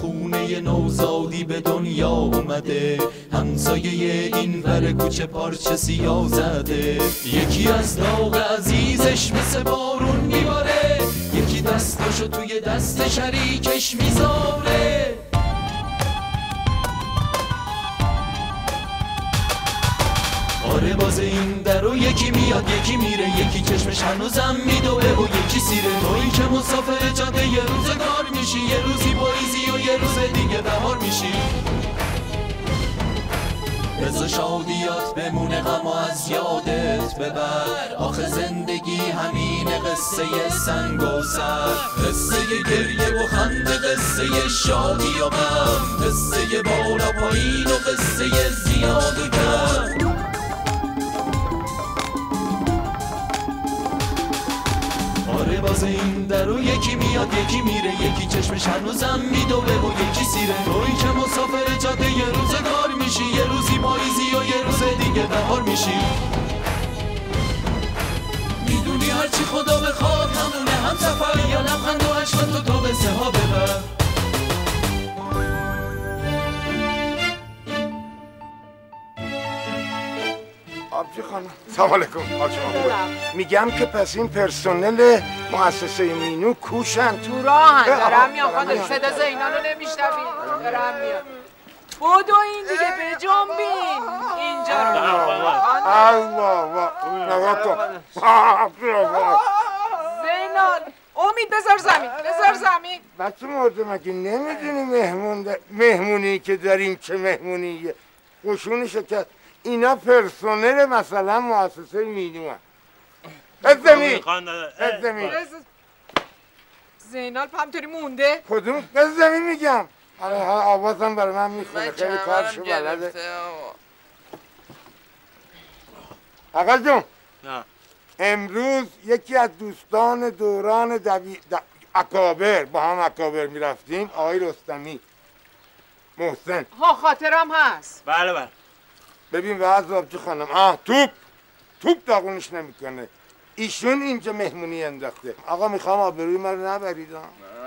خونه نوزادی به دنیا اومده، همسایه این ور کوچه پارچه سیاه زده. یکی از داغ عزیزش مثل بارون میباره، یکی دستاشو توی دست شریکش میذاره. آره باز این درو یکی میاد یکی میره، یکی چشمش هنوزم میدوه و یکی سیره. تویی که مسافر جاده یه روزگار میشی، یه روزی پاییزی و یه روز دیگه بهار میشی. بذار شادیات بمونه غم از یادت ببر، آخه زندگی همین قصه سنگ و سر، قصه گریه و خنده، قصه شادی و غم، قصه بالا پایین و قصه زیاد و کم. آره باز این درو یکی میاد یکی میره، یکی چشمش هنوزم میدوه و یکی سیره. تویی که مسافر جاده یه روزگار میشی، یه روزی پاییزی و یه روز دیگه بهار میشی. میدونی هرچی خدا بخواد همونه، هم سفر یا لبخند و عشقت و تو قصه ها ببر. آبجی خانم سلام علیکم. میگم که پس این پرسنل مؤسسه مینو کوشن تو راهن؟ دارم میام خانم، صدا زینان رو نمیشنوی؟ دارم میام. بودو این دیگه بجنبین اینجا رو. الله زینان امید بذار زمین، بذار زمین. بچه مردم اگه نمیدونی مهمونی که داریم چه مهمونیه، قشون شکست. اینا پرسنل مثلا مؤسسه مینو هست. قزمی زینال همطوری مونده؟ کدوم؟ قزمی میگم. آوازم برای من میخونه، خیلی کارشو بلده. آقا جون امروز یکی از دوستان دوران اکابر، با هم اکابر میرفتیم، آقای رستمی محسن ها، خاطرم هست. بله بله. ببین واسه آبجی خانم، توپ داغونش نمیکنه. ایشون اینجا مهمونی انداخته. آقا میخوام آبروی من رو نبریدم.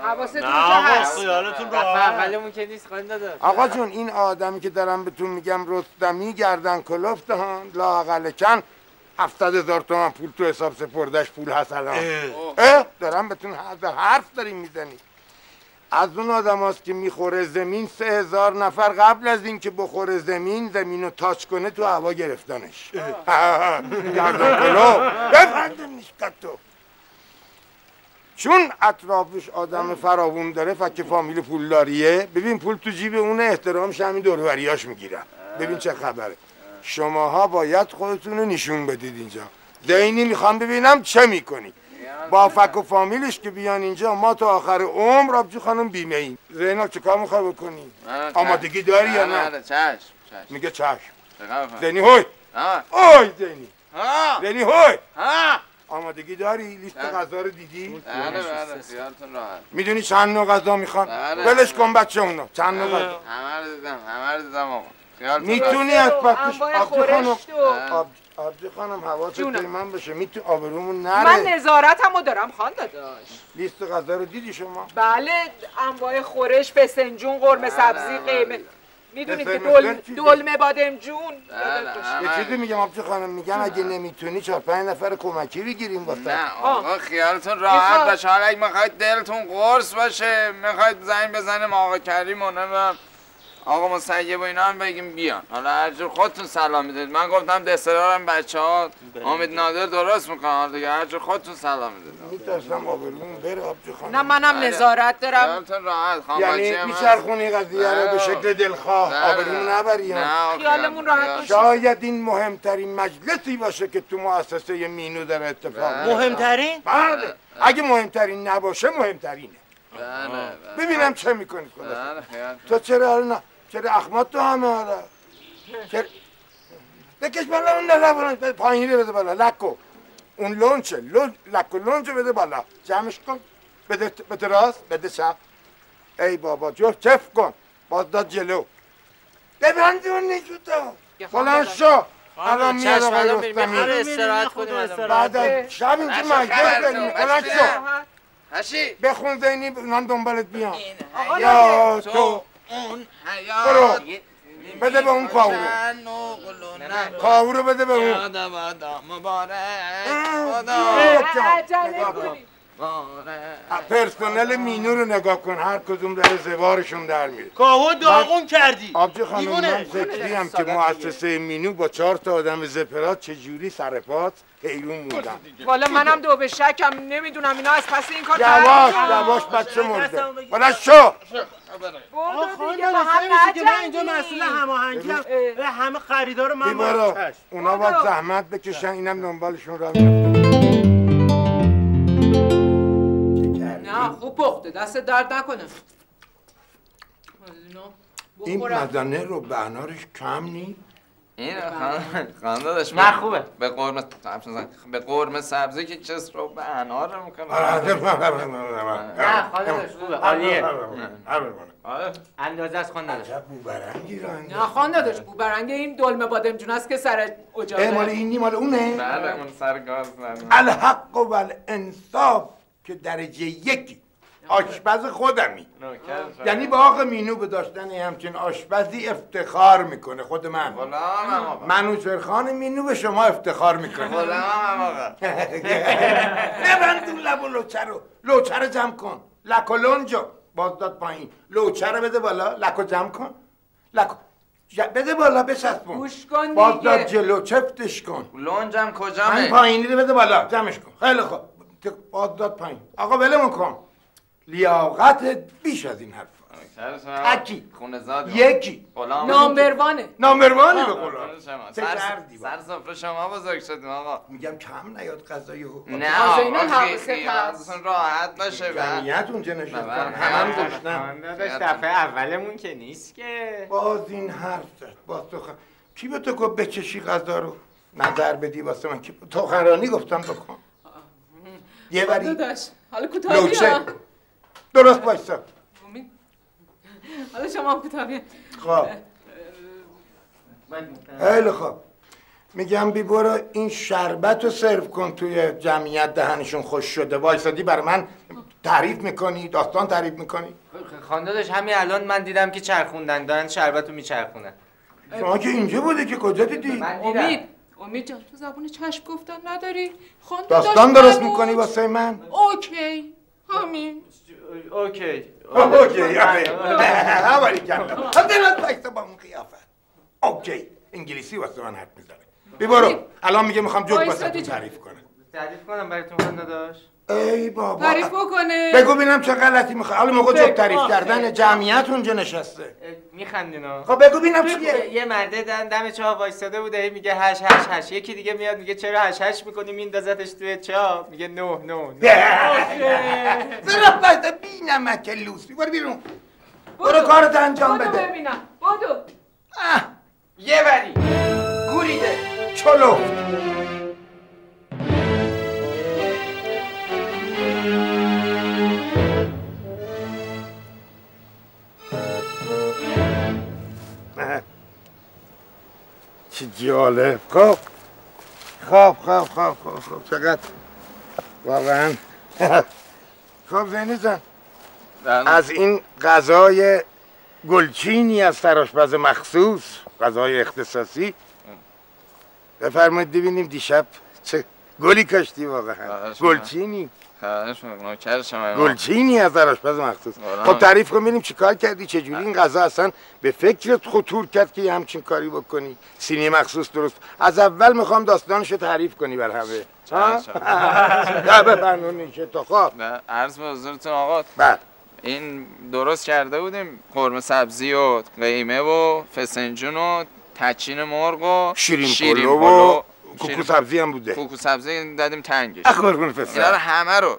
حواستون هست؟ آقا خیالتون راحت. معلومه که نیست خانم دادا. آقا جون این آدمی که دارم بهتون میگم رستمی گردن کلفت ها، لااقل کن 70000 تومان پول تو حساب سپردش، پول هست الان. دارم بهتون حرف داریم میزنید. از اون آدم هاست که میخوره زمین، 3000 نفر قبل از این که بخوره زمین رو تاچ کنه تو هوا گرفتنش. گردن کلو بفندم نیشکت تو. چون اطرافش آدم فراوون داره، فکر فامیل پولداریه، ببین پول تو جیب اونه، احترامش همین دوروریاش میگیرن. ببین چه خبره. شماها باید خودتون رو نشون بدید اینجا. دینی میخوام ببینم چه میکنید. با فک و فامیلش که بیان اینجا، ما تا آخر عمر آبجی خانم بیمه ایم. زینا چه کار میخوای بکنی؟ آمادگی داری یا نه؟ چشم. میگه چشم. زینی هوی. اوی زینی. زینی هوی. آمادگی داری؟ لیست غذا رو دیدی؟ بله خیالتون راحت. میدونی چند نوع غذا میخوان؟ ولش کن بچه اونا. چند نوع غذا؟ همه رو دیدم، همه رو دیدم آقا. میتونی از پکش آبجی خانم حواست به من باشه، میتونی آبرومون نره. من نظارتمو دارم خان داداش. لیست غذا رو دیدی شما؟ بله، انواع خورش، بسنجون، قرمه سبزی، قیمه، میدونید که دلمه بادمجون. یه چیزی میگم آبجی خانم، میگم اگه نمیتونی 4-5 نفر کمکی بگیریم واسه. نه آقا خیالتون راحت باشه. حالا اگه میخواید دلتون قرص باشه، میخواید زنگ بزنیم آقا کریم و نمیدونم آقا مسیب و اینا هم بگیم بیان. حالا هر جور خودتون سلام میدید. من گفتم دسترارم بچه‌ها، امید نادر درست میکنه دیگه. هر جور خودتون سلام میدید. میترسم آبرومون بره آبجی خانم. نه منم نظارت دارم. خیالتون راحت خانم. یعنی میچرخونی قضیه رو به شکل دلخواه، آبرومون نبری. نه خیالمون راحت باشه. شاید این مهمترین مجلسی باشه که تو مؤسسه مینو در اتفاق میفته. مهمترین؟ بله. اگه مهمترین نباشه مهمترینه. ببینم چه میکنید خدا. تو چرا احمد تو همه حالا؟ چرا؟ بکش بالا اون لبانش، پایین بده بالا، لکو. اون لونچه، لکو لونچه بده بالا. جمعش کن، بده راست، بده چپ. ای بابا، جفت چف کن، باز داد جلو. ببندی اون نیجوتا، بلند شو. الان میاد آقای رستمی. بعد از شب اینجا مجلس داریم، بلند شو. هشی بخون زینی من دنبالت بیام. یا تو اون حیات بده به اون کاورو. کاورو بده به اون. خدا بادا مبارک خدا. پرسنل مینو رو نگاه کن، هر کدوم داره زوارشون در میره. کاهو داغون کردی آبجی خانم. من ذکری هم که مؤسسه مینو با 4 تا آدم زپرات چجوری سرپات حیرون موندم. والا منم دو به شکم نمیدونم اینا از پس این کار دواش بچه مرده. والا شو برو دیگه، من اینجا مسئول هماهنگی همه خریدارو من باشم. اونا باید زحمت بکشن، اینم دنبالشون را میفته. نه خوب پخته، دست درد نکنه. این مدنه رو به انارش کم نی؟ این خانم داداش نه خوبه. به قرمه سبزی که چس رو به انار رو میکنه. نه خانم داداش خوبه، عالیه. اندازه از خانم داداش. عجب بوبرنگی را اندازه. نه خانم داداش بوبرنگی این دلمه بادمجون است که سر اجازه. مال اینی مال اونه؟ بله اون سر گاز نرمه. الحق و الانصاف که درجه 1 آشپز خودمی، یعنی با آقا مینو به داشتن همچین آشپزی افتخار میکنه. خود من منوچهرخان مینو به شما افتخار میکنه. غلام آقا نبند اون لب و لوچه رو، لوچه رو جمع کن، لک و لنجو باز داد پایین، لوچه رو بده بالا، لک رو جمع کن، لک بده بالا، بچسبون، گوش کن دیگه، باز داد جلو، چفتش کن، لنجم کجامه، من پایینی رو بده بالا، جمعش کن. خیلی خوب که باد داد پایین. آقا ولمون کن، لیاقتت بیش از این حرف هست. اکی یکی نامبروانه، نامبروانه به قولان سر سفره شما بزرگ شدیم آقا. میگم کم نیاد غذایی رو، نه آقا خیلی حضرتون راحت باشه. جمعیت اونجا نشد کنم، همم داشتم دفعه اولمون که نیست که باز این حرف زد. باز تو کی به تو گفت بچشی غذا رو نظر بدی؟ واسه من کی سخنرانی گفتم بکن یه بری حالا کتابی ها درست باشتم. حالا شما کتابی خواب خیلی خواب. میگم بی برو این شربت رو سرو کن توی جمعیت، دهنشون خوش شده. وایسادی بر من تعریف میکنی، داستان تعریف میکنی. خانداداش همین الان من دیدم که چرخوندن، دارن شربت رو میچرخونن. شما که اینجا بوده که کجا دیدی؟ امید جان تو زبون چشم گفتن نداری؟ داستان درست میکنی واسه من؟ اوکی همین اوکی اوکی اولی کردم حضرت بایسته با اون قیافت اوکی انگلیسی واسه من حرف میزنه. بیبارو الان میگه میخوام جوک واسه تعریف کنم. تعریف کنم براتون خود نداشت؟ ای بابا تعریف بکنه بگو ببینم چه غلطی میخواد. حالا موقع جوک تعریف کردن جمعیت اونجا نشسته میخندینا. خب بگو ببینم چیه. یه مرده دم چاه وایساده بوده میگه هش هش هش، یکی دیگه میاد میگه چرا هش هش میکنی، میندازتش توی چاه میگه نو نو نو. زرا بده بینمک لوس برو بیرون، برو کارت انجام بده. برو ببینم بدو یه وری گوریده چلو. چی جالب. خب خب خب خب خب چقدر واقعا. خب زینی جان از این غذای گلچینی از سرآشپز مخصوص، غذای اختصاصی بفرمایید ببینیم دیشب چه گلی کاشتی. واقعا گلچینی گلچینی از سرآشپز مخصوص. خب تعریف کن ببینیم چیکار کردی، چجوری این غذا اصلا به فکرت خطور کرد که همچین کاری بکنی، سینی مخصوص درست. از اول میخوام داستانشو تعریف کنی بر همه. ها بفرمایید چه تا خواب. عرض به حضورتون آقا این درست کرده بودیم قرمه سبزی و قیمه و فسنجون و تچین مرغ و شیرین پلو، کوکو سبزی هم بوده. کوکو سبزی دادیم تنگش. قربون فسنج. اینا رو همه رو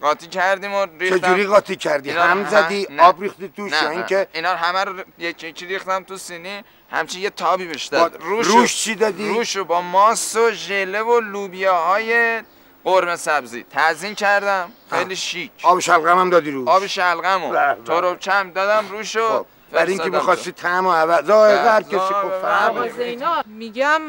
قاطی کردیم و ریختم. چجوری قاطی کردی؟ هم زدی، آب ریختی توش یا اینکه اینا رو همه رو یکی ریختم تو سینی، همچی یه تابی بهش داد. روش چی دادی؟ روش رو با ماست و ژله و لوبیاهای قرمه سبزی تزیین کردم. خیلی شیک. آب شلغم هم دادی روش. آب شلغمو تروبچم دادم روش رو برای اینکه می‌خواستی طعم و عوض. هر کسی گفت. میگم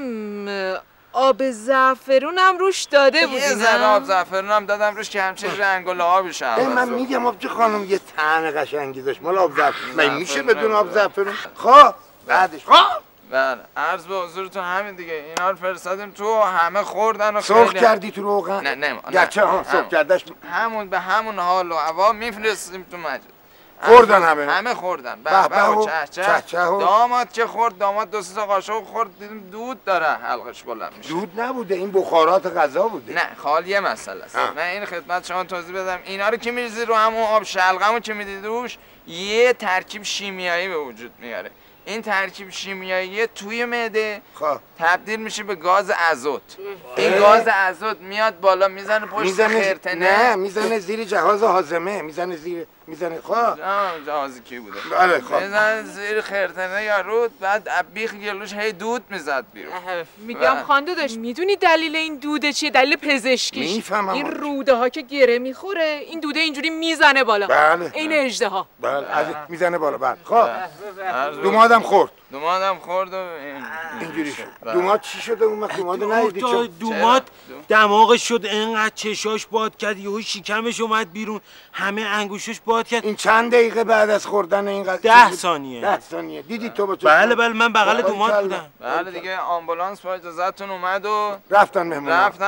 آب زعفرونم روش داده بودی؟ یه ذره آب زعفرونم دادم روش که همچنین رنگ و لعابش هم. من میگم آبجو خانم یه طعم قشنگی داشت. مال آب زعفرون من میشه بدون آب زعفرون؟ خواه بعدش خواه. بله عرض به حضورتون همین دیگه، اینا رو فرستادیم تو، همه خوردن و سرخ کردی تو روغن؟ نه گرچه ها سرخ کردش همون به همون حال و هوا میفرستیم تو مجلس. خوردن همه خوردن. بابا و چهچه داماد که خورد، داماد دو سه تا قاشق خورد، دیدیم دود داره حلقش بلند میشه. دود نبوده، این بخارات غذا بوده. نه خالیه مسئله است. من این خدمت شما توضیح بدم، اینا رو که میریزی رو همون آب شلغمو که میدید روش یه ترکیب شیمیایی به وجود میاره. این ترکیب شیمیایی توی معده تبدیل میشه به گاز ازوت. این گاز ازوت میاد بالا، میزنه پشت خرطنه. نه میزنه زیر جهاز هاضمه، میزنه زیر میزنه جهازی کی بوده؟ بله میزنه زیر خرطنه یا رود، بعد بیخ گلوش هی دود میزد بیرون. میگم خانده داشت میدونی دلیل این دوده چیه؟ دلیل پزشکیش. میفهمم این روده ها که گره میخوره این دوده اینجوری میزنه بالا. بله این اژدها. بله میزنه بالا. بله خب دومادم خورد. دومادم خورد و اینجوری شد. دوماد چی شده؟ اون دوماد ندیدی چون دوماد دماغش شد اینقدر چشاش باد کرد، یهو شکمش اومد بیرون، همه انگوشش باد کرد. این چند دقیقه بعد از خوردن این قضیه؟ 10 ثانیه. 10 ثانیه دیدی تو با تو؟ بله من بغل دوماد بودم. بله دیگه آمبولانس با اجازهتون اومد و رفتن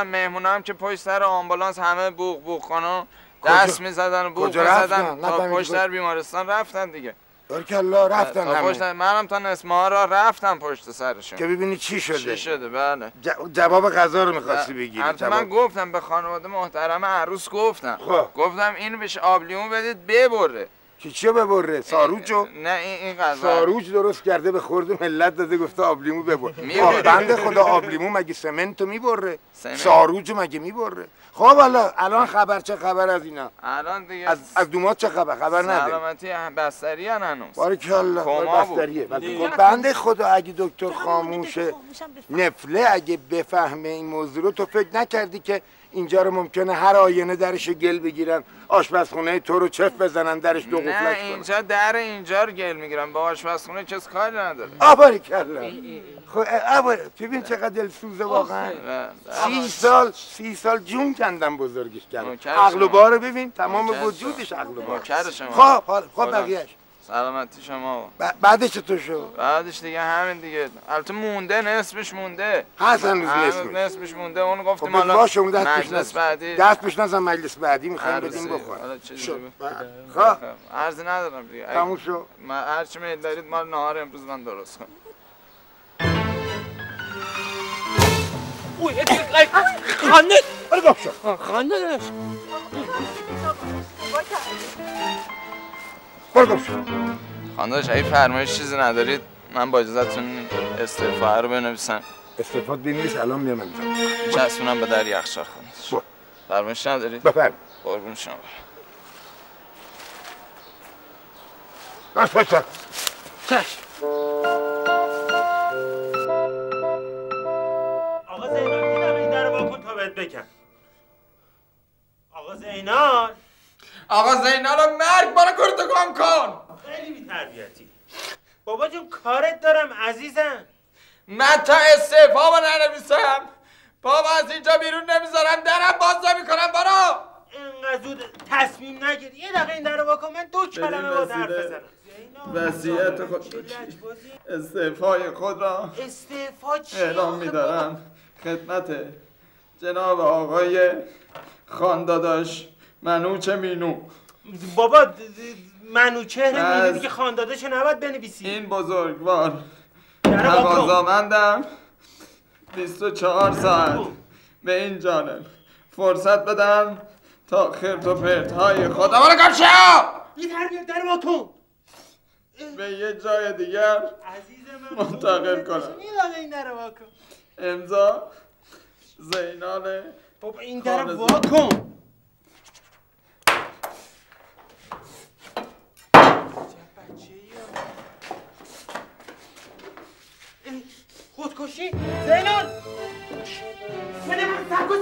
مهمونا هم که پشت سر آمبولانس همه بوق کنن، دست می‌زدن و بوق می‌زدن تا پشت سر بیمارستان رفتن دیگه. برکالله رفتن همه. منم تا اسمها را رفتم پشت سرشون که ببینی چی شده. بله جواب غذا رو می‌خواستی بگیری. من گفتم به خانواده محترم عروس گفتم گفتم اینو بهش آب لیمو بدید ببره. چی ببره؟ ساروجو؟ نه این غذا ساروج درست کرده به خورد ملت داده، گفته آب لیمو ببر. بنده خدا آب لیمو مگه سمنتو میبره؟ ساروجو مگه میبره؟ خب حالا الان خبر چه خبر از اینا؟ الان دیگه از دومات چه خبر؟ خبر نداره. سلامتی بستری ان هنوز. بارکالله بستریه. بنده خدا اگه دکتر خاموشه نفله اگه بفهمه این موضوع رو، تو فکر نکردی که اینجا رو ممکنه هر آینه درش گل بگیرن، آشپزخونه تو رو چف بزنن درش دو قفلش کنن؟ نه اینجا در اینجا رو گل میگیرن، با آشپزخونه کس کاری نداره. آباریکلا. خب ببین چقدر دلسوزه واقعا. 30 سال جون کندم بزرگش کردم. عقل و بارو ببین، تمام وجودش عقل و بار. خب بقیه‌اش سلامتی شما. بعدش تو شو؟ بعدش دیگه همین دیگه. البته مونده نصفش مونده. نصفش مونده. اون گفتیم حالا مجلس بعدی. دست پیش نزن مجلس بعدی می‌خوایم بدیم بخور. خب عرضی ندارم دیگه. تموم شو. هر چی میل دارید مال نهار امروز من درست کنم. اوه خانه. برو گم شو. خانه. خانداش اگه فرمایش چیزی ندارید من با اجازهتون استعفا رو بنویسم. استعفا بنویس الان میام میزنم. چسبونم به در یخچال خانداش. فرمایش ندارید؟ بفرمایید. قربون شما. باش. آقا زینال دیدم این درو واکن تا بهت بگم. آقا زینال مرگ بالا کرتو گم کن. خیلی بی تربیتی. بابا جون کارت دارم عزیزم. من تا استعفا رو ننویسم بابا از اینجا بیرون نمیذارم، درم باز نمیکنم. برو اینقدر زود تصمیم نگیر، یه دقیقه این درو واکن، من 2 کلمه با حرف بزنم. وصیت خود استعفای خود را اعلام می‌دارم خدمت جناب آقای خانداداش منوچه مینو. بابا منوچهر مینو دیگه خانداداشو نباید بنویسی. این بزرگوار تقاضامندم 24 ساعت به این جانب فرصت بدم تا خرت و پرت‌های خودم رو گم شه. این تربیت در واکن به یه جای دیگر منتقل کنم. امضا زینال. بابا این در واکن. خودکشی؟ زینال!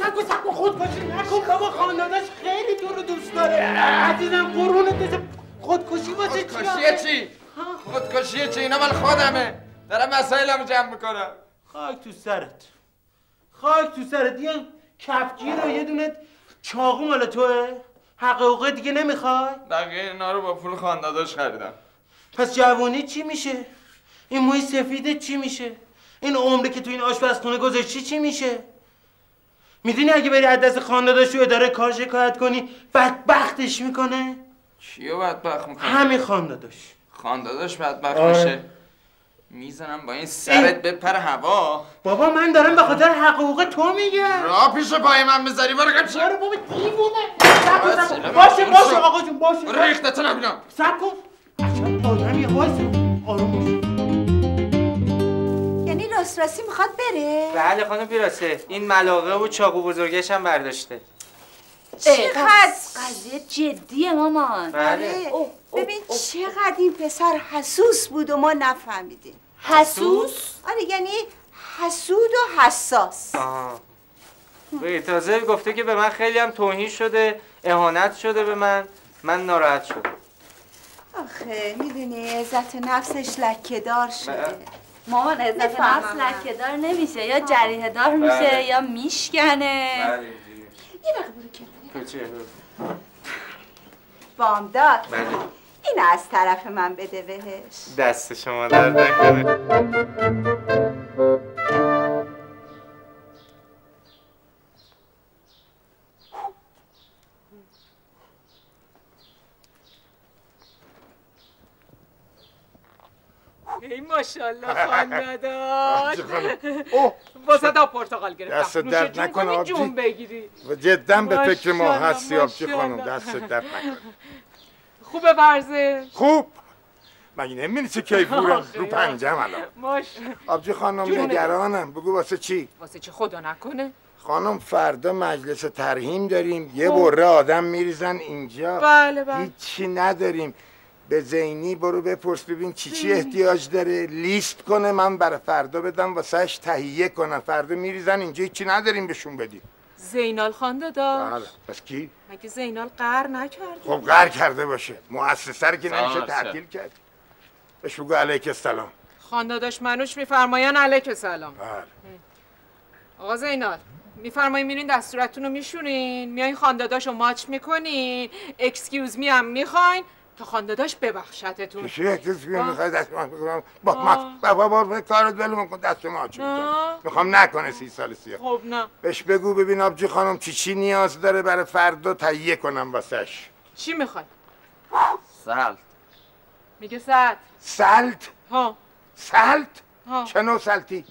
سکو خودکشی نکن بابا، خاندادش خیلی تو رو دوست داره عزیزم. قرونت بشه. خودکشی واسه چی؟ خودکشی چی؟ اینا مال خودمه، دارم مسائلمو جمع میکنم. خاک تو سرت. خاک تو سرت، یه کفگیر و یه دونه چاقو مال توه؟ حق حقوقه دیگه نمیخوای؟ بقیه اینا رو با پول خانداداش خریدم. پس جوانی چی میشه؟ این موی سفیده چی میشه؟ این عمری که تو این آشپزخونه گذاشتی چی میشه؟ میدونی اگه بری از دست خانداداش رو اداره کار شکایت کنی بدبختش میکنه؟ چیو بدبخت میکنه؟ همین خانداداش. خانداداش بدبخت میشه؟ میزنم با این سرت بپر هوا. بابا من دارم به خاطر حق حقوق تو میگم. را پیش پای من بذاری برو چرا رو بابا دیوونه. باشه باشه آقا جون باشه. ریختتون نبینم. صبر کن. بچه‌ها آدمی واسه آروم باش. یعنی راست میخواد بره؟ بله خانم پیراسه. این ملاقه و چاقو بزرگش هم برداشته. چقدر قضیه جدیه مامان. بله. ببین چقدر این پسر حسوس بود و ما نفهمیدیم. حسوس؟ آره یعنی حسود و حساس. ببین تازه گفته که به من خیلی هم توهین شده، اهانت شده به من ناراحت شدم. آخه میدونی عزت نفسش لکه‌دار شده. مامان عزت نفس لکه‌دار نمیشه، یا جریحه دار میشه یا میشکنه. بله. یه دقیقه برو کنار. بامداد این از طرف من بده بهش. دست شما درد نکنه. ای ماشاءالله خانداداش. واسه تا پرتقال گرفتم. دست درد نکنه آبجی. جون بگیری. جدا به فکر ما هستی آبجی خانم، دست درد نکنه. خوبه ورزش؟ خوب. مگه نمی‌بینی چه کیفورم رو پنجم الان. آبجی خانم نگرانم. بگو واسه چی؟ واسه چی خدا نکنه؟ خانم فردا مجلس ترحیم داریم. یه بره آدم میریزن اینجا. بله بله. هیچی نداریم. به زینی برو بپرس ببین چی احتیاج داره، لیست کنه من برای فردا بدم واسهش تهیه کنم. فردا میریزن اینجا چی نداریم بهشون بدیم. زینال خانداداش. بله. پس کی؟ مگه زینال قهر نکرده؟ خب قهر کرده باشه. مؤسسه رو که نمیشه تعطیل کرد. بهش بگو علیک السلام. خانداداش منوش میفرمایان علیک السلام. بله. آقا زینال میفرمایین میرین دستورتون رو میشورین، میایین خانداداشو ماچ میکنین، اکسکیوز می هم میخواین تا خانداداش ببخشتتون. چی اکسکیوز میخوای دست من بگم؟ با کارت ولم کن دست من آچ میکنم. میخوام نکنه 30 سال سیاه. خب نه. بهش بگو ببین آبجی خانم چی نیاز داره برای فردا تهیه کنم واسش. چی میخوای؟ سلت. میگه سلت. سلت؟ ها. سلت؟ ها. چه نوع سلتی؟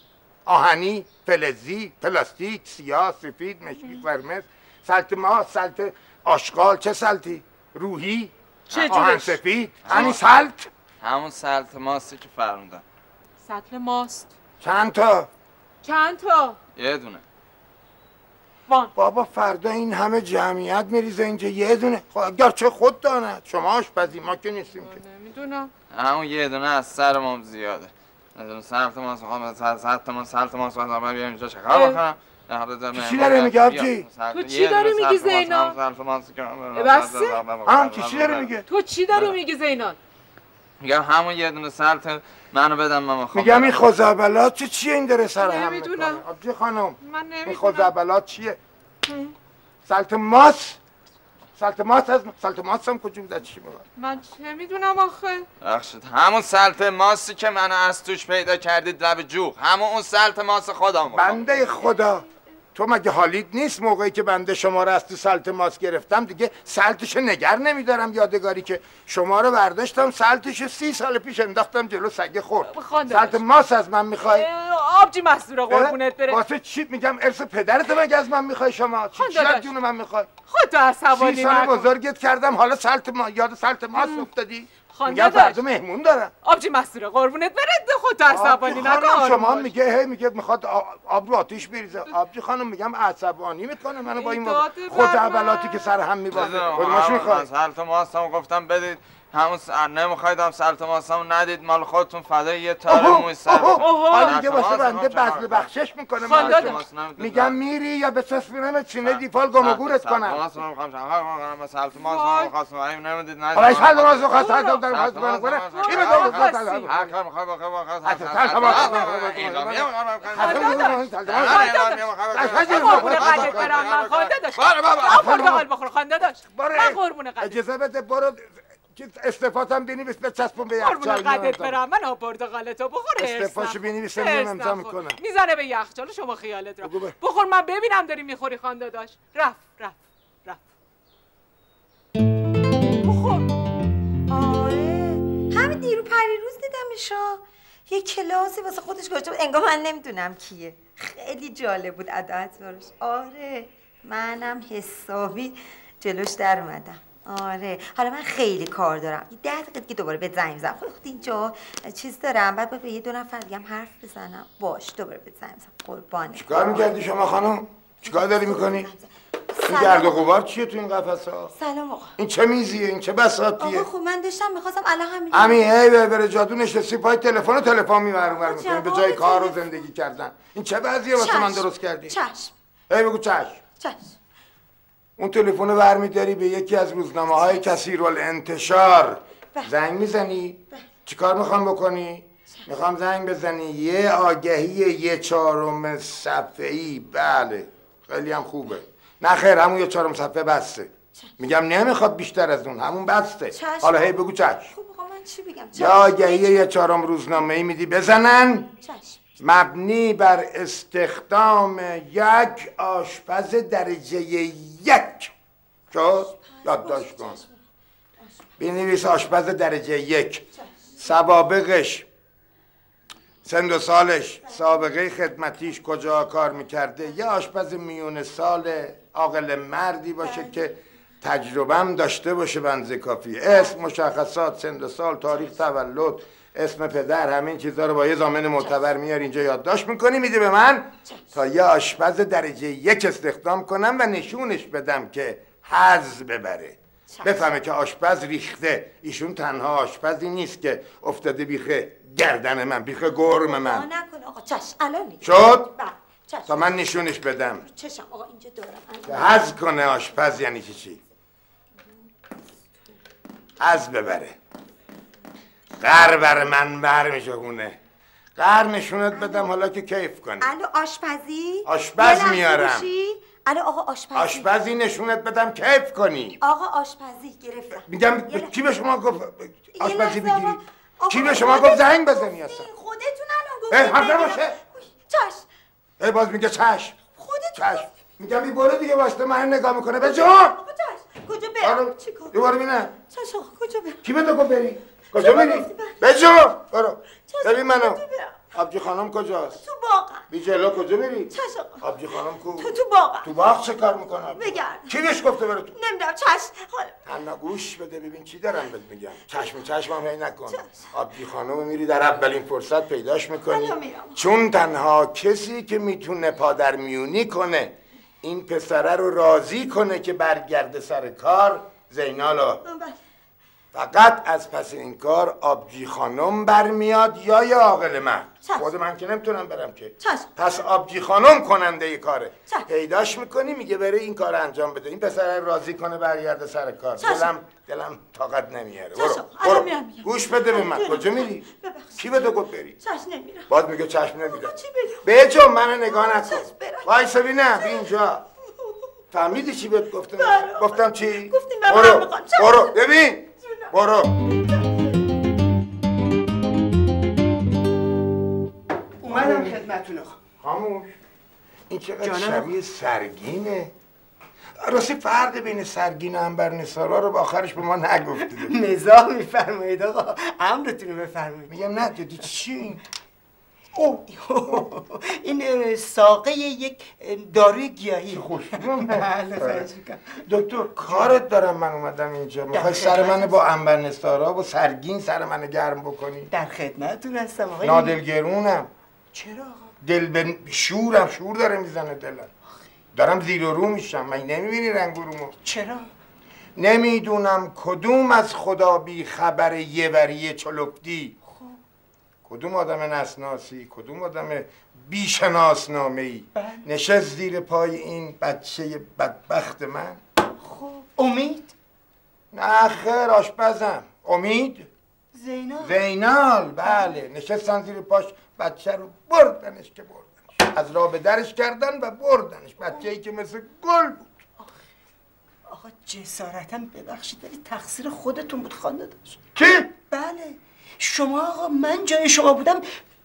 آهنی، فلزی، پلاستیک، سیاه، سفید، مشکی، قرمز. سلت ما، سلت آشغال، چه سلتی؟ روحی؟ چه آهن سفید؟ همین سلت؟ همون سلت ماستی که فرمودم. سطل ماست. چند تا؟ چند تا؟ یه دونه. وان. بابا فردا این همه جمعیت میریزه اینجا یه دونه. گرچه خود داند. شما آشپزی ما که نیستیم که. نمیدونم. همون یه دونه از سر ما زیاده. سلت ماست میخوام سلت ماست سلت ماست من بیام اینجا چکار بکنم. چی داره میگه آبجی؟ تو چی داری میگی زینال؟ بسه؟ هم که چی داری میگه؟ تو چی داری میگی زینال؟ میگم همون یه دونه سلت منو بدم من میخوام. میگم این خزعبلات چیه این داره سر هم میکنه؟ آبجی خانم این خزعبلات چیه؟ سلت ماست؟ سلت ماست از سلت ماست هم کجا بود چی بود؟ من چه میدونم آخه؟ بخشید همون سلت ماستی که منو از توش پیدا کردید لب جوغ، همون اون سلت ماست خودم. بنده خدا تو مگه حالیت نیست موقعی که بنده شما رو از تو سلت ماست گرفتم دیگه سلتشو نگر نمیدارم یادگاری که شما رو برداشتم سلتشو 30 سال پیش انداختم جلو سگه خورد. سلت ماست از من میخوای؟ آبجی مسئوله قربونت بره. واسه چی میگم ارث پدرت مگه از من میخوای شما؟ چی جون من میخوای؟ خودت عصبانی 30 سال بزرگت کردم حالا سلت ما یاد سلت ماست افتادی؟ میگم فردا مهمون دارم. آبجی مسئوله قربونت بره خودت عصبانی نکن. شما میگه هی میگه میخواد آب رو آتیش بریزه. آبجی خانم میگم عصبانی میکنه منو با این خود اولاتی که سر هم میبازه. خودماش میخواد. سلت ماستم گفتم بدید. همون نمیخوایدم سلط ماستم ندید مال خودتون فدای یه تاره موی سر. حالا دیگه واسه بنده بذل بخشش میکنه. میگم میری یا به سسبینم چینه دیفال گمگورت کنم. سلط ماستم نمیخواستم. حالا سلط ماستم نمیخواستم. استفادم بینی به چسبون به یخ قربون قدت برم من ها پرتقالتو بخور استفاشو بینی بسم امضا میکنم میزنه به یخچال شما خیالت را بخور من ببینم داری میخوری خان داداش رفت رفت رفت بخور آره همین دیرو پریروز دیدمشا یه کلاسی واسه خودش گذاشته بود انگار من نمیدونم کیه خیلی جالب بود اداش آره منم حسابی جلوش در اومدم آره حالا من خیلی کار دارم یه 10 دقیقه دیگه دوباره بهت زنگ میزنم خود اینجا چیز دارم بعد به یه دو نفر دیگه هم حرف بزنم باش دوباره بهت زنگ میزنم قربانت چیکار می‌کردی شما خانم چیکار داری می‌کنی این درد و غبار چیه تو این قفس‌ها سلام آقا این چه میزیه این چه بساطیه آقا خب من داشتم می‌خواستم الان همین همین هی بره جادو نشستی پای تلفن می‌بره می‌کنی به جای کار و زندگی کردن این چه وضعیه واسه من درست کردی چشم هی بگو چشم اون تلفن رو برمی‌داری به یکی از روزنامه‌های کثیرالانتشار زنگ می‌زنی؟ چیکار می‌خوام بکنی؟ می‌خوام زنگ بزنی یه آگهی 1/4 صفحه‌ای بله خیلی هم خوبه نه خیر همون 1/4 صفحه بسته میگم نمی‌خواد بیشتر از اون همون بسته حالا هی بگو چشم خب آقا من چی بگم چشم یه آگهی 1/4 روزنامه‌ای میدی بزنن چشم مبنی بر استخدام یک آشپز درجه 1 شد؟ یادداشت کن بنویس آشپز درجه 1 سوابقش سن و سالش سابقه خدمتیش کجا کار میکرده یه آشپز میون سال عاقل مردی باشه که تجربه هم داشته باشه بنز کافی اسم مشخصات سن و سال تاریخ تولد اسم پدر همین چیزا رو با یه ضامن معتبر میاری اینجا یادداشت میکنی میدی به من تا یه آشپز درجه 1 استخدام کنم و نشونش بدم که حظ ببره بفهمه که آشپز ریخته ایشون تنها آشپزی نیست که افتاده بیخه گردن من بیخه گرم من آقا نکن آقا چش الان میگم شد تا من نشونش بدم چشم آقا اینجا دارم حظ کنه آشپز یعنی چی حظ ببره قر بر من برمیشه خونه قر نشونت بدم حالا که کیف کنی الو آشپزی آشپز میارم الو آقا آشپزی آشپزی نشونت بدم کیف کنی آقا آشپزی گرفتم میگم کی به شما گفت آشپزی بگیری کی به شما گفت زنگ بزنی اصلا خودتون الان گفتید حرف نشه چشم ای باز میگه چشم خودت چشم میگم این برو دیگه واسه من نگاه میکنه به جون کجا برم چیکار دوباره ببینم چشم کجا برم کی به تو گفت بری کجا میری؟ بجو برو ببین منو آبجی خانم کجاست؟ تو باغ بی جلو کجا میری؟ چش آقا آبجی خانم کو؟ تو باغ تو باغ چه کار میکنم؟ بگرد کی بهش گفته بره تو؟ نمیدونم چش حالا تنها گوش بده ببین چی دارم بهت میگم چشمم هی نکن آبجی خانم میری در اولین فرصت پیداش میکنی چون تنها کسی که میتونه پادر میونی کنه این پسره رو راضی کنه که برگرده سر کار زینالو فقط از پس این کار آبجی خانم برمیاد یا یه عاقل مرد خود من که نمیتونم برم که پس آبجی خانم کننده ی کاره پیداش میکنی میگه بره این کار انجام بده این پسر راضی کنه برگرده سر کار دلم طاقت نمیاره برو گوش بده به من کجا میری کی به تو گفت بری چشم نمیرم باز میگه چشم نمیرم به جو منو نگاه نکن وایس ببینم اینجا فهمیدی چی بهت گفتم گفتم چی گفتم برو برو ببین برو اومدم خدمتون آقا خاموش این چقدر شبیه سرگینه راستی فرق بین سرگین و عنبرنثارا رو آخرش به ما نگفتید مزاح میفرمایید آقا امرتون رو بفرمایید میگم نه جدی چی این ساقه یک داروی گیاهی خوشمون دکتر کارت دارم من اومدم اینجا میخوای سر من با عنبرنثارا و سرگین سر من گرم بکنی در خدمتتون هستم آقای نادلگرونم چرا آقا دل به شور داره میزنه دلم دارم زیر و رو میشم من نمیبینی رنگ رومو چرا نمیدونم کدوم از خدا بی خبر یه وری چلوپدی کدوم آدم نسناسی، کدوم آدم بی‌شناسنامه‌ای نشست زیر پای این بچه بدبخت من؟ خب امید؟ نه خیر آشپزم امید زینال؟ زینال بله، نشستن زیر پاش بچه رو بردنش که بردنش، از راه به درش کردن و بردنش، بچه‌ای که مثل گل بود. آقا جسارتاً ببخشید ولی تقصیر خودتون بود خانده داشت. کی؟ بله شما آقا، من جای شما بودم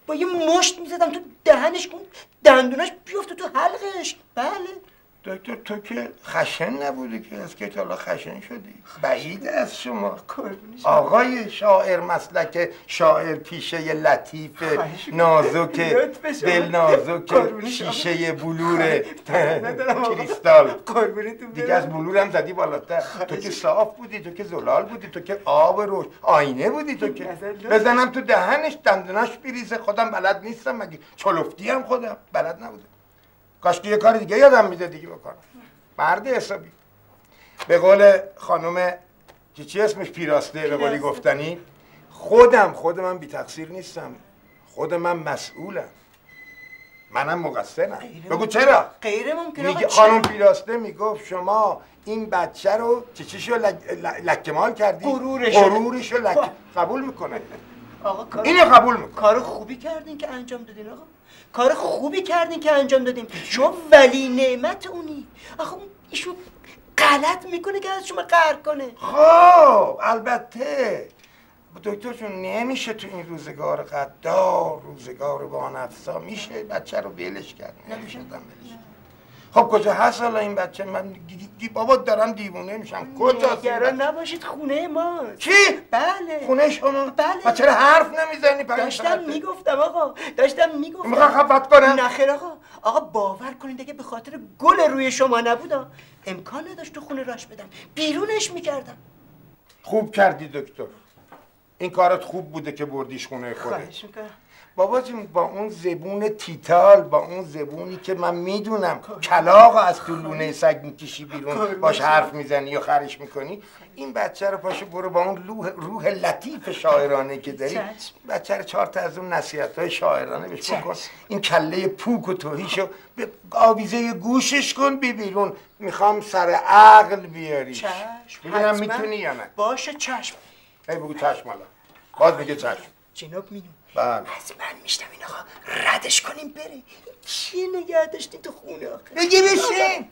با یه مشت میزدم تو دهنش کن دندوناش بیفته تو حلقش. بله دکتر تو که خشن نبودی که، از که تالا خشن شدی؟ بعید از شما آقای شاعر، مسلک شاعر پیشه لطیف نازک دل نازک شیشه بلور کریستال دیگه، از بلورم زدی بالاتر. تو که صاف بودی، تو که زلال بودی، تو که آب روش آینه بودی، تو که بزنم تو دهنش دندوناش بریزه. خودم بلد نیستم مگه، چلفتی هم خودم بلد نبودم. کاش که یه کار دیگه یادم میده دیگه بکنم. مرد حسابی به قول خانم چی اسمش، پیراسته، به قولی گفتنی، خودم بی تقصیر نیستم، خودم مسئولم، منم مقصرم. بگو چرا؟ غیر ممکنه. میگه خانم پیراسته میگفت شما این بچه رو چیشو لکمال کردی، غرورشو لک. قبول میکنه آقا، اینو قبول میکنه. کار خوبی کردین که انجام دادین آقا، کار خوبی کردین که انجام دادیم. شما ولی نعمت اونی. آخه ایشون غلط میکنه که از شما قهر کنه. خب البته دکترشون نمیشه تو این روزگار غدار، روزگار با نفسا، میشه بچه رو ولش کرد. نمیشه دادن ولش. خب کجا هست حالا این بچه؟ من بابا دارم دیوونه میشم. کجاست؟ نگران نباشید خونه ما. چی؟ بله. خونه شما؟ بله. و چرا حرف نمیزنی؟ داشتم میگفتم آقا، داشتم میگفتم. میخوام خفت کنم؟ نه خیر آقا، باور کنید اگه به خاطر گل روی شما نبودم امکان نداشت تو خونه راش بدم، بیرونش میکردم. خوب کردی دکتر، این کارت خوب بوده که بردیش خونه خودت. خواهش میکنم. بابا جون با اون زبون تیتال، با اون زبونی که من میدونم کلاغو از تو لونه سگ میکشی بیرون، باش حرف میزنی یا خرش میکنی، این بچه رو پاشو برو با اون روح لطیف شاعرانه که داری، بچه رو چهار تا از اون نصیحت‌های شاعرانه بهش بکن. این کله پوک و توهیشو به آویزه گوشش کن بیرون. میخوام سر عقل بیاریش. ببینم میتونی یا نه. باشه چشم. ای بگو چشم حالا. باز میگه چشم. جناب مینو بله. از من میشتم این آقا ردش کنیم بره، این چیه نگه داشتی تو خونه آخه؟ بگی بشین.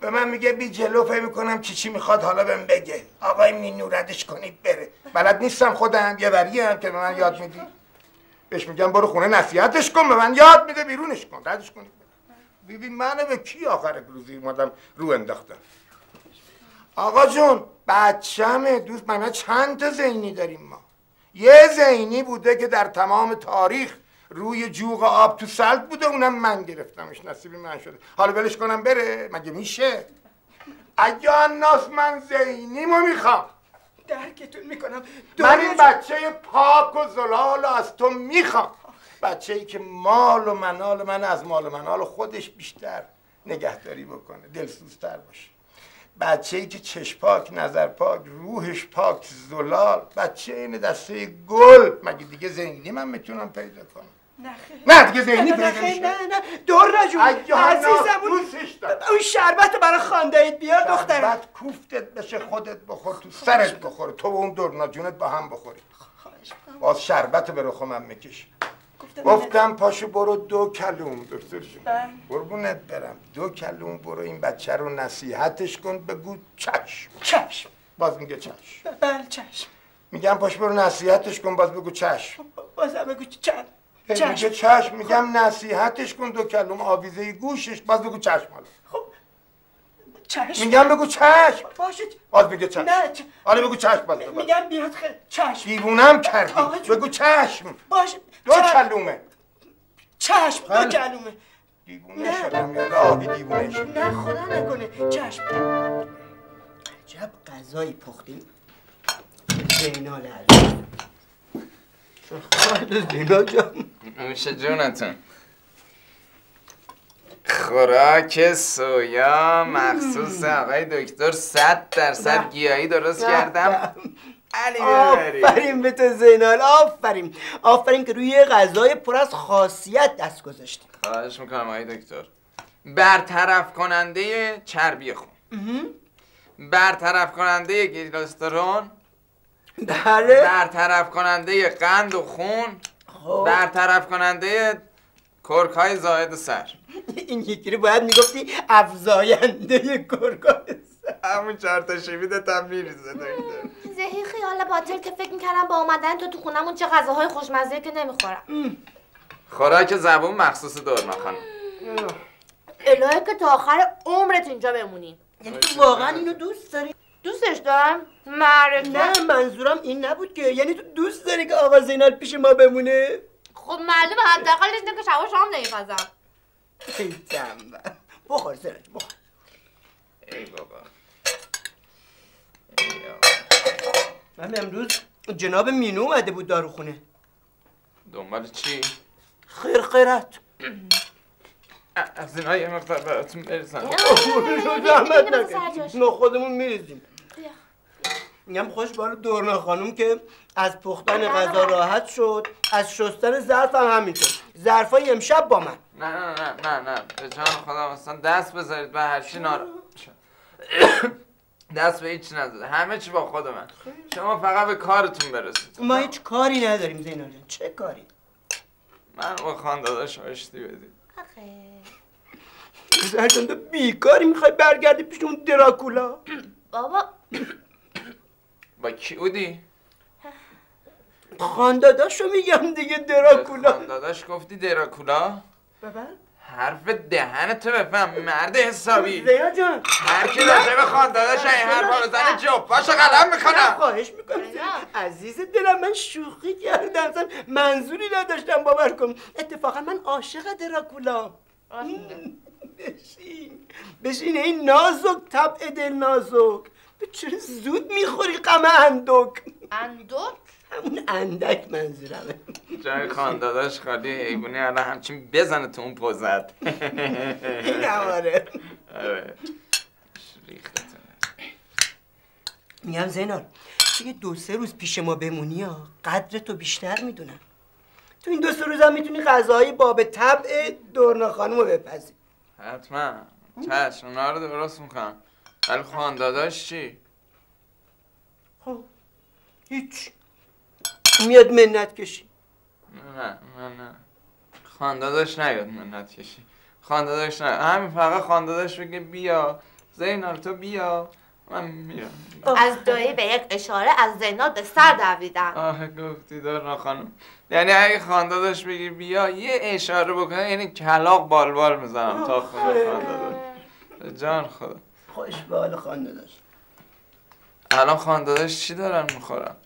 به من میگه بی جلو، فکر میکنم چی میخواد حالا بهم بگه. آقای مینو ردش کنید بره، بلد نیستم خودم، یه وریه هم که به من یاد میدی. بهش میگم برو خونه نصیحتش کن، به من یاد میده، بیرونش کن، ردش کنید بره. ببین منو به کی آخر روزی اومدم رو انداختم؟ آقا جون بچه‌مه دوست من. چند تا زینی داریم ما. یه زینی بوده که در تمام تاریخ روی جوغ آب تو سلب بوده، اونم من گرفتمش، نصیب من شده. حالا ولش کنم بره؟ مگه میشه؟ اگه ناس من زینیمو میخوام. درکتون میکنم. من این بچه پاک و زلال از تو میخوام، بچه‌ای که مال و منال من از مال و منال خودش بیشتر نگهداری بکنه، دلسوزتر باشه. بچه‌ای که چشم پاک، نظر پاک، روحش پاک، زلال، بچه این دسته گل. مگه دیگه زینی من میتونم پیدا کنم؟ نه خیلی. نه دیگه زینی پیدا نمیشه. نه دور نجون عزیزم، اون شربت برای خاندایت بیار دخترم. شربت کوفتت بشه خودت بخور، تو سرت بخور، تو و اون دور نجونت با هم بخوری. خواهش می‌کنم. باز شربت به رخمم میکشی. گفتم پاشو برو 2 کلوم دکتر جون. قربونت برم 2 کلوم برو این بچه رو نصیحتش کن، بگو چشم. چشم. باز میگه چشم. بله چشم. میگم پاشو برو نصیحتش کن، باز بگو چشم. بازم بگو چشم. میگه چشم، میگم نصیحتش کن 2 کلوم آویزه گوشش، باز بگو چشم حالا. خب چشم. میگم بگو چشم. باشه. باز میگه چشم. نه. حالا بگو چشم باز. میگم بیاد خیر چشم. دیوونم کردی. بگو چشم. باشه. 2 کلومه. چشم 2 کلومه. دیوونه شدم یا آبی دیوونه شد؟ نه خدا نکنه. چشم. عجب غذایی پختیم. زینال علی. خالد زینال جان. میشه جونتون. خوراک سویا مخصوص آقای دکتر 100% گیاهی درست کردم. آفرین به تو زینال، آفرین که روی غذای پر از خاصیت دست گذاشتی. خواهش میکنم آقای دکتر. برطرف کننده چربی خون، برطرف کننده گلیسترول، برطرف کننده قند و خون، برطرف کننده کرک‌های زائد سر. این یکی رو باید میگفتی افزاینده کرک‌های سر. همون چهار تا شیبیدت هم میریزه دکتر. زهی خیال باطل که فکر میکردم با اومدن تو خونمون چه غذاهای خوشمزه که نمیخورم. خوراک زبون مخصوص دورنا خانم. الهی که تا آخر عمرت اینجا بمونی. یعنی تو واقعا اینو دوست داری؟ دوستش دارم؟ معرفه؟ نه منظورم این نبود که، یعنی تو دوست داری که آقا زینال پیش ما بمونه؟ خب معلومه حداقلش اینه که شبا شام نمیپزم. ای تنبل، بخور سرج بخور. ای بابا. ای آقا. من امروز جناب مینو اومده بود داروخونه. دنبال چی؟ خیر خیرت. از اینها یه مقدار براتون برسن. زحمت نکشید، ما خودمون میریزیم. میگم خوش بال دورنا خانم که از پختن غذا راحت شد، از شستن ظرف هم همینطور. ظرفای امشب با من. نه نه نه نه نه، به جان خدا اصلا دست بذارید به هر چی نارا. دست به هیچ نذاره، همه چی با خود من. شما فقط به کارتون برسید. ما هیچ کاری نداریم زینال جان. چه کاری؟ من با خان داداش آشتی بدید. آخه زهرجان تو بیکاری میخوای برگردی پیش اون دراکولا. بابا با کی بودی؟ خان داداشو میگم دیگه. دراکولا خان داداش گفتی دراکولا؟ بابا حرف دهنتو بفهم مرد حسابی. زیا جان هر کی راجع به خان داداش این حرفا بزنه جوپاشو قلم میکنم. خواهش میکنم عزیز دلم، من شوخی کردم، اصلا منظوری نداشتم، باور کن. اتفاقا من عاشق دراکولام. بشین این نازک طبع دل نازک. به چرا زود میخوری غم اندک؟ اندک؟ همون اندک منظورمه. جای خان داداش خالی حیوانی الان همچین بزنه تو اون پوزت. این هماره. آره. ریختتونه. میگم زینال دیگه 2-3 روز پیش ما بمونی ها، قدرتو بیشتر میدونم. تو این 2-3 روز هم میتونی غذاهای باب طبع دورنا خانومو بپزی. حتما. چشم اونا رو درست میکنم. ولی خان داداش چی؟ خب هیچ. میاد منت کشی. نه خان داداش نیاد منت کشی. خان داداش نه، همین فقط خان داداش بگه بیا زینال تو بیا من میرم. از دایی به یک اشاره از زینال به سر دویدن. آه گفتی دورنا خانم، یعنی اگه خان داداش بگه بیا یه اشاره بکنه یعنی کلاغ بالبال میزنم تا خونه خان داداش. جان خدا خوش به حال خان داداش. الان خان داداش چی دارن میخورن؟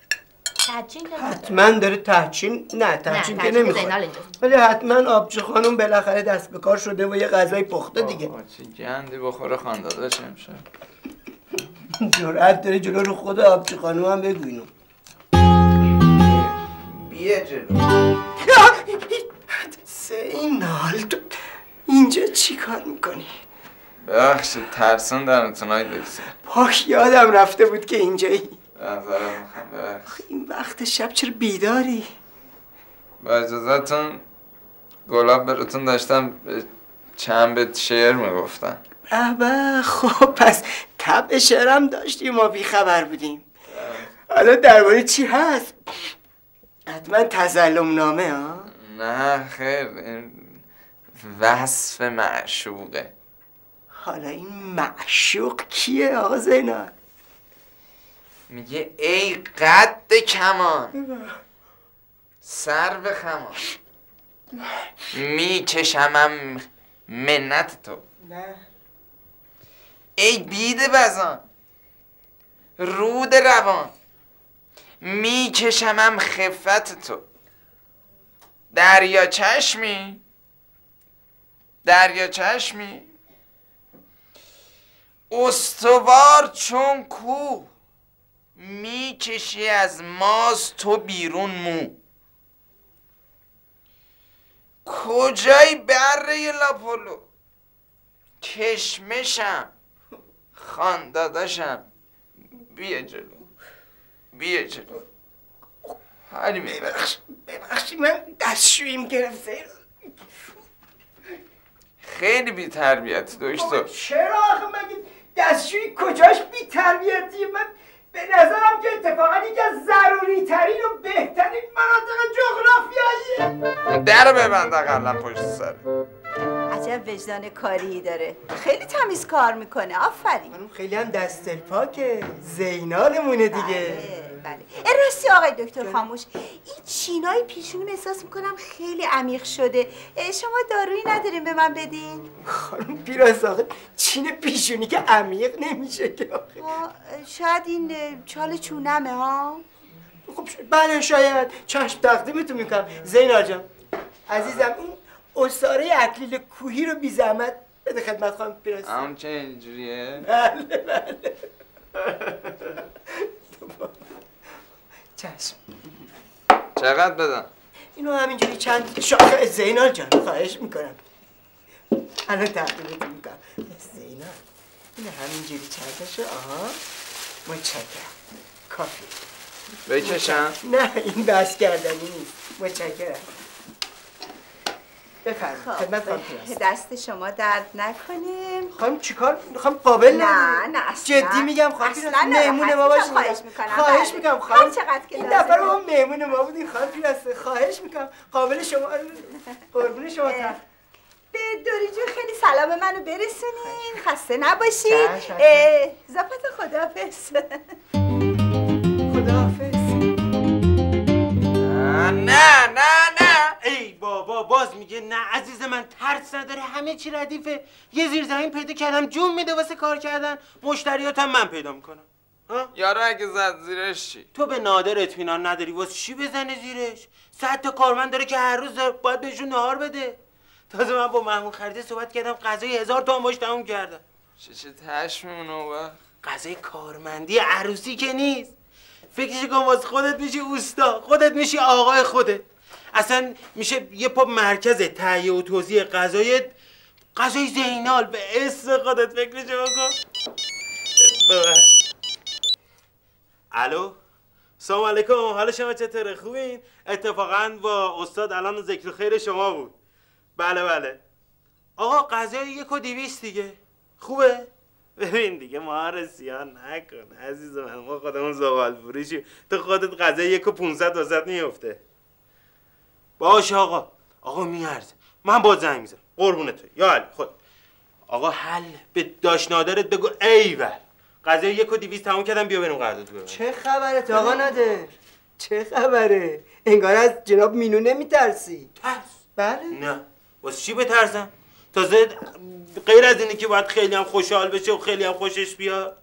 حتما داره تحچین که نمیخواد، ولی حتما آبجو خانم بالاخره دست به کار شده و یه غذای پخته دیگه. آه چه گندی بخوره خان داداش امشب. جرأت داره جلو رو خود آبجو خانم هم بگو اینو بیا جلو. زینال تو اینجا چی کار میکنی؟ ببخشید ترسون درمتونهای دکتر. پاک یادم رفته بود که اینجایی. این وقت شب چرا بیداری؟ با اجازتون گلاب براتون داشتم چند بیت شعر میگفتم. به خب پس طبع شعرم داشتیم، ما بیخبر بودیم. حالا درباره چی هست؟ حتما تظلم نامه ها؟ نه خیر، وصف معشوقه. حالا این معشوق کیه آقا زینال؟ میگه ای قد کمان سرو خمان میکشمم منت تو، ای بید بزان رود روان میکشمم خفت تو، دریا چشمی استوار چون کو میکشی از ماز تو بیرون مو، کجای بره لاپولو کشمشم خان داداشم بیا جلو. حالی ببخشی من دستشوییم گرفته. خیلی بی تربیت دکتر. چرا آخه مگه دستشویی کجاش بی تربیتیه؟ من به نظرم که اتفاقا یکی از ضروری ترین و بهترین مناطق جغرافیاییه. در ببند اقلا پشت سر. عجب وجدان کاری داره، خیلی تمیز کار میکنه. آفرین. منم خیلی هم دست پاکه، زینالمونه دیگه. بله. راستی آقای دکتر خاموش، این چینای پیشونیم احساس میکنم خیلی عمیق شده. شما دارویی ندارین به من بدین؟ خانم پیراز آخه چین پیشونی که عمیق نمیشه که آخه. شاید این چال چونمه ها. خب بله شاید. چشم تقدیمتون میکنم زینال جان عزیزم. اون اصاره اکلیل کوهی رو بی زحمت بده خدمت خانم پیراز. همچه اینجوریه؟ بله بله. چشم. چقدر بدم؟ اینو همینجوری چند شاخه. زینال جان خواهش میکنم. الان تقدیمتون میکنم زینال. اینو همینجوری چند شو. آها متشکرم. کافی. بچشم؟ نه این بس کردنی نیست. متشکرم. بفرمایید خدمت خانم پیراز. دست شما درد نکنیم. خانم چیکار می‌خوام قابل نه جدی میگم خانم پیراز. مهمون ما باشید. خواهش می‌کنم خانم. چقدر که این دفعه ما مهمون ما بودین خانم پیراز. خواهش می‌کنم قابل شما. قربون شما. به دوری جون خیلی سلام منو برسونین. خسته نباشید. زفت خداحافظ. خداحافظ. نه ای بابا باز میگه نه. عزیز من ترس نداره، همه چی ردیفه. یه زیرزمین پیدا کردم جون میده واسه کار کردن. مشتریاتم من پیدا میکنم. ها یارو اگه زد زیرش چی؟ تو به نادر اطمینان نداری واسه چی بزنه زیرش؟ 100 تا کارمند داره که هر روز باید بهشون نهار بده. تازه من با محمود خریده صحبت کردم، قضای 1000 تومن باش تموم کردم. چه تاش میمونه وقت؟ قضای کارمندی عروسی که نیست. فکرش کن واسه خودت میشی اوستا، خودت میشی آقای خودت. اصلا میشه یه پا مرکز تهیه و توزیع غذای زینال به اسم خودت. فکرش بکن. الو سلام علیکم، حال شما چطوره؟ خوبین؟ اتفاقا با استاد الان ذکر خیر شما بود. بله آقا غذای 1 و 200 دیگه خوبه؟ ببین دیگه ما رسیان نکن عزیز من، ما خودمون زغال فروشیم. تو خودت غذای 1 و 500 واسط میفته. باشه آقا میارزه. من با زنگ میزنم قربونه تو یا علی خود. آقا حل به داش نادرت بگو ایول غذای 1 و 200 تموم کردم بیا بریم قرارداد ببندیم. چه خبرت آقا نادر؟ چه خبره؟ انگار از جناب مینو نمیترسی. ترس؟ بله. نه واسه چی بترسم؟ تازه غیر از اینه که باید خیلی هم خوشحال بشه و خیلی هم خوشش بیاد.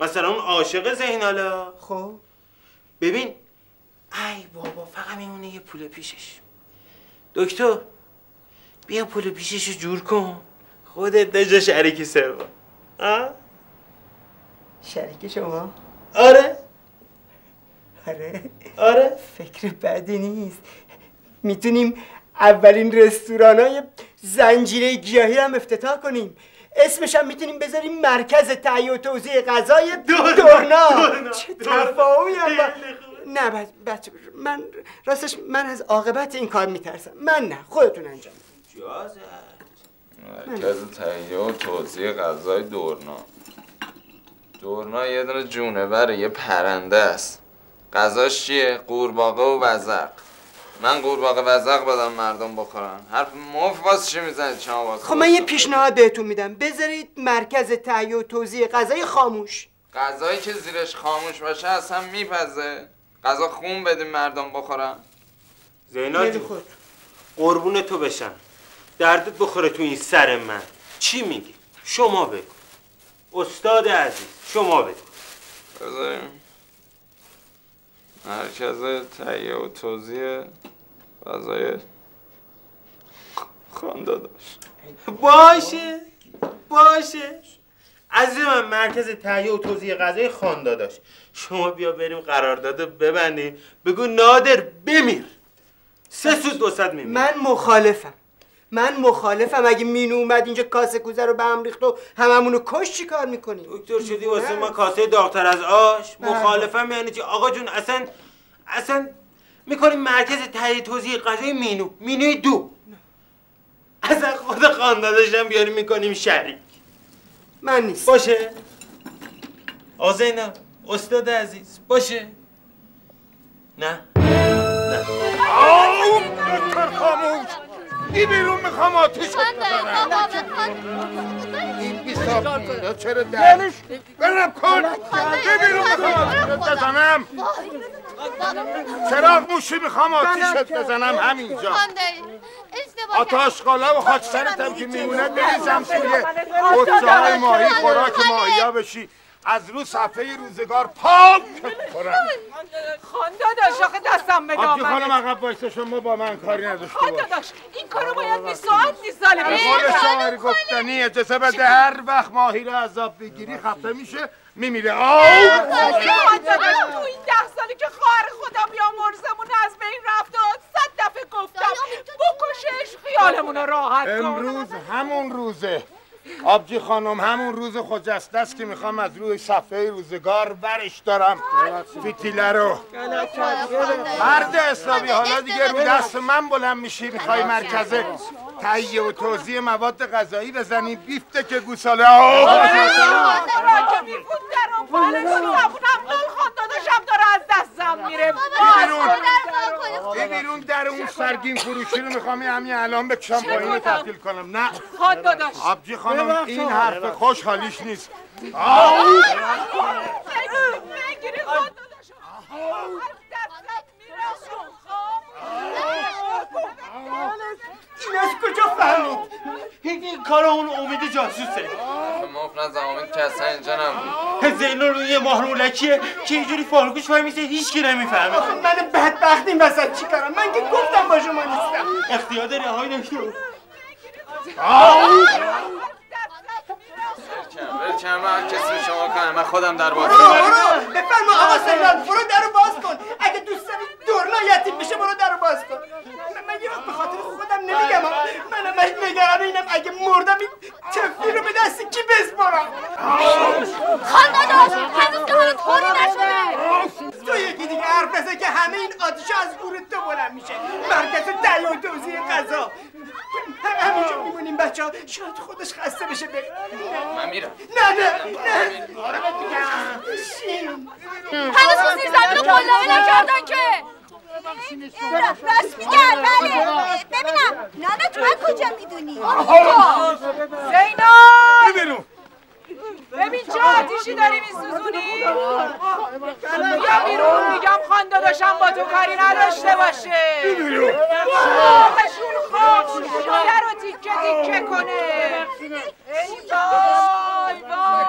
مثلا اون عاشق زیناله. خب ببین ای بابا فقط میمونه یه پول پیشش. دکتر بیا پول پیشش رو جور کن خودت دجا شریک سروا. شریک شما؟ آره فکر بدی نیست. میتونیم اولین رستورانای زنجیره گیاهی هم افتتاح کنیم. اسمش هم میتونیم بذاریم مرکز تهیه و توزیع غذای دورنا. چه تفاهمی هم نه بچه من راستش من از عاقبت این کار میترسم. من نه خودتون انجام بدید. اجازه مرکز تهیه و توزیع غذای دورنا یه دونه جونوره، یه پرنده است. غذاش چیه؟ قورباغه و وزغ. من قورباغه وزغ بدم مردم بخورن. حرف مفت واسه چی میزنید شما واسه؟ خب من یه پیشنهاد بهتون میدم. بذارید مرکز تهیه و توزیع غذای خاموش. غذایی که زیرش خاموش باشه اصلا میپزه. غذا خون بدیم مردم بخورن. زینال جون قربون تو بشم، دردت بخوره تو این سر من. چی میگی؟ شما بگو استاد عزیز، شما بگو. بذاریم مرکز تهیه و توزیع غذای خانداداش. باشه عزیز من، مرکز تهیه و توزیع غذای خانداداش. شما بیا بریم قراردادو ببندیم. بگو نادر بمیر 300 میمیر. من مخالفم. اگه مینو اومد اینجا کاسه کوزه رو به هم ریخت و هممونو کش چی کار میکنی؟ دکتر شدی واسه ما کاسه داغتر از آش. مخالفم یعنی چی آقا جون؟ اصلا میکنیم مرکز تهیه توزیع غذای مینوی 2. اصلا خود خانداداش هم بیاریم میکنیم شریک. من نیست. باشه آزینا استاد عزیز باشه. نه نه آو دکتر خاموش این بیرون میخوام آتیش بزنم. این بیساب میلا چرا در برم کن این بیرون میخوام آتیش بزنم. چراغ موشی میخوام آتیشت بزنم همینجا. آتاش قاله و خاک سرتم که میمونه بریزم سویه قطعه های ماهی خوراک ماهیا بشی از رو صفحه روزگار پاک کنم. خانداداش آخه دستم بده آمده. خانم عقب بایسته شما با من کاری نداشته باش. خانداداش این کارو باید 20 ساعت نیز داره بشه. قول شاعر گفتنی اجازه بده هر وقت ماهی رو عذاب بگیری خفته میشه میمیره. آو خانداداش تو این 10 سالی که خواهر خدا بیامرزمون از بین رفته 100 دفعه گفتم بکشش خیالمون راحت کن. امروز همون روزه آبجی خانم، همون روز خجسته است که میخوام از روی صفحه روزگار برش دارم فیتیله رو. مرد اسلامی حالا دیگه رو دست من بلند میشی میخوای مرکز تهیه و توزیع مواد غذایی بزنی بیفته که گوساله آه این بیرون در اون سرگین فروشی رو میخوام همین الان بکشم پایین رو تبدیل کنم. نه آبجی خانم این حرف خوش حالیش نیست. آو بگیری خود داداشو دفتت میرسون این از کجا فهمید؟ این کار اون امید جاسوسه. مفرن زمامین که اصلا اینجا نمید زینو روی مهرولکیه که اینجوری فارگوش فای میسه هیچکی نمیفهمه. آخه من بدبخت این وسط چی کارم؟ من که گفتم با شما نیستم. اختیار داری آقای دکتر. آو برکم من کسی به شما کنم من خودم در باز کنم. بفرما آقا سیران برو در رو باز کن. اگه دوست داری دورنا یتیم بشه برو در رو باز کن. من یه وقت به خاطر خودم نمیگم من همش نگران اینم اگه مردم این چفتی رو به دست کی بسپارم. خانداداش هنوز که حالت خوری نشده تو یکی دیگه حرف بزن که همه این آتیشا از ورود تو بلند میشه. مرکز تهیه و توزیع غذا همینجا میمونیم بچه ها شاید خودش خسته بشه بره. من میرم. نه هنوز تو زیر زمین رو قلابه نکردن که راست میگن. بله ببینم نه تو من کجا میدونی؟ زینا ببین چه آتیشی داری میسوزونی؟ یا بیرون میگم خانداداشم با تو کاری نداشته باشه. شون خوب شده رو تیکه تیکه کنه. ای بای بای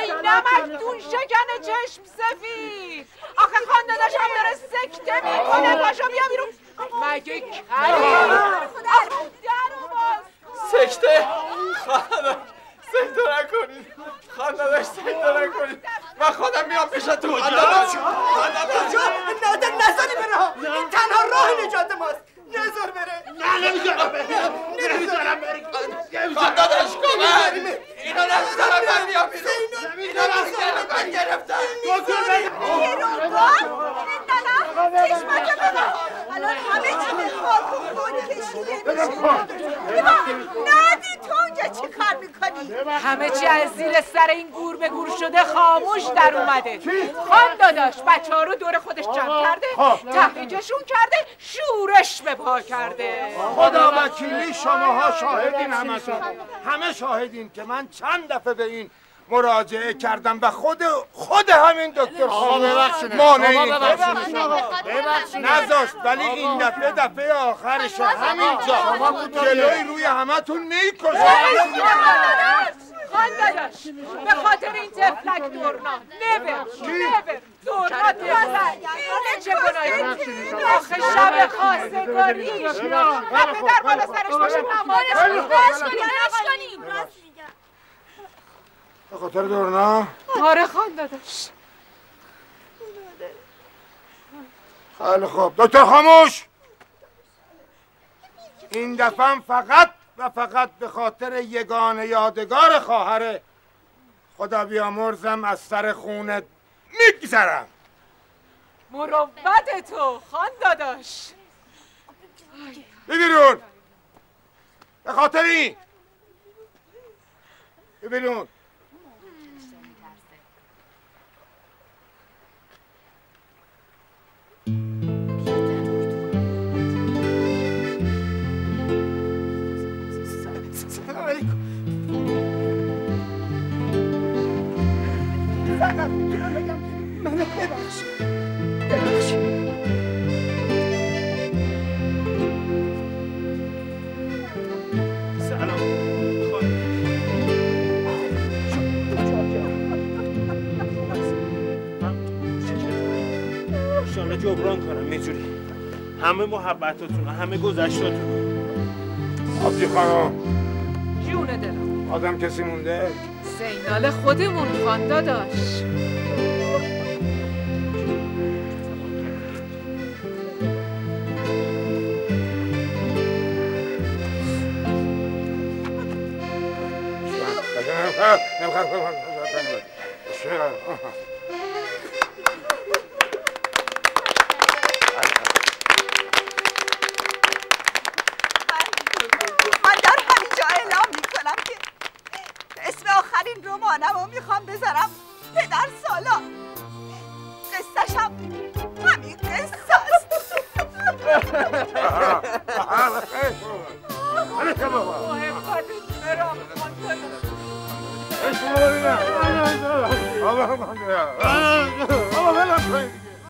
ای نمکدون شکن چشم سفید. آخه خانداداشم داره سکته میکنه. پاشو بیا بیرون. مگه کلی درو باز سکته خانداداشم سکته نکنید خانداداش سکته نکنید من خودم میام پیش تو. خانداداش نظر نزنی بره این تنها راه نجات ماست. نظر بره نه نمیذارم بره نمیذارم بره خانداداش کمن اینا نظرم من میام بیرون اینا نظرم من گرفتن بیرون کن چشمکه ببن الان همه چی به خاکون بانی کشیده ببن ندی تو اونجا چی کار میکنی؟ همه چی از زیر سر این گور به گور شده خاموش در اومده. خانداداش بچه ها رو دور خودش جمع کرده تحریجشون کرده شورش به پا کرده. خدا وکیلی شماها شاهدین همه شاهدین که من چند دفعه به این مراجعه کردم و خود همین دکتر خانم مانع این نذاشت ولی این دفعه آخرشه همینجا جلوی روی همتون میکشه. خانداداش به خاطر این تفلک دورنا نبر دورنا تفلک اینه چه گناهی؟ آخه شب خواستگاریش و پدر بالا سرش باشه نمانش کنیم به خاطر دورنا؟ آره خانداداش. خیلی خوب دکتر خاموش این دفعه فقط و فقط به خاطر یگانه یادگار خواهر خدا بیامرزم از سر خونت میگذرم. مروت تو خانداداش بیرون به خاطر این بیرون. همه محبتاتون، همه گذشتاتون. آبجی خانم جونه دلم، آدم کسی مونده؟ سینال خودمون خانده داشت. I'm going to go.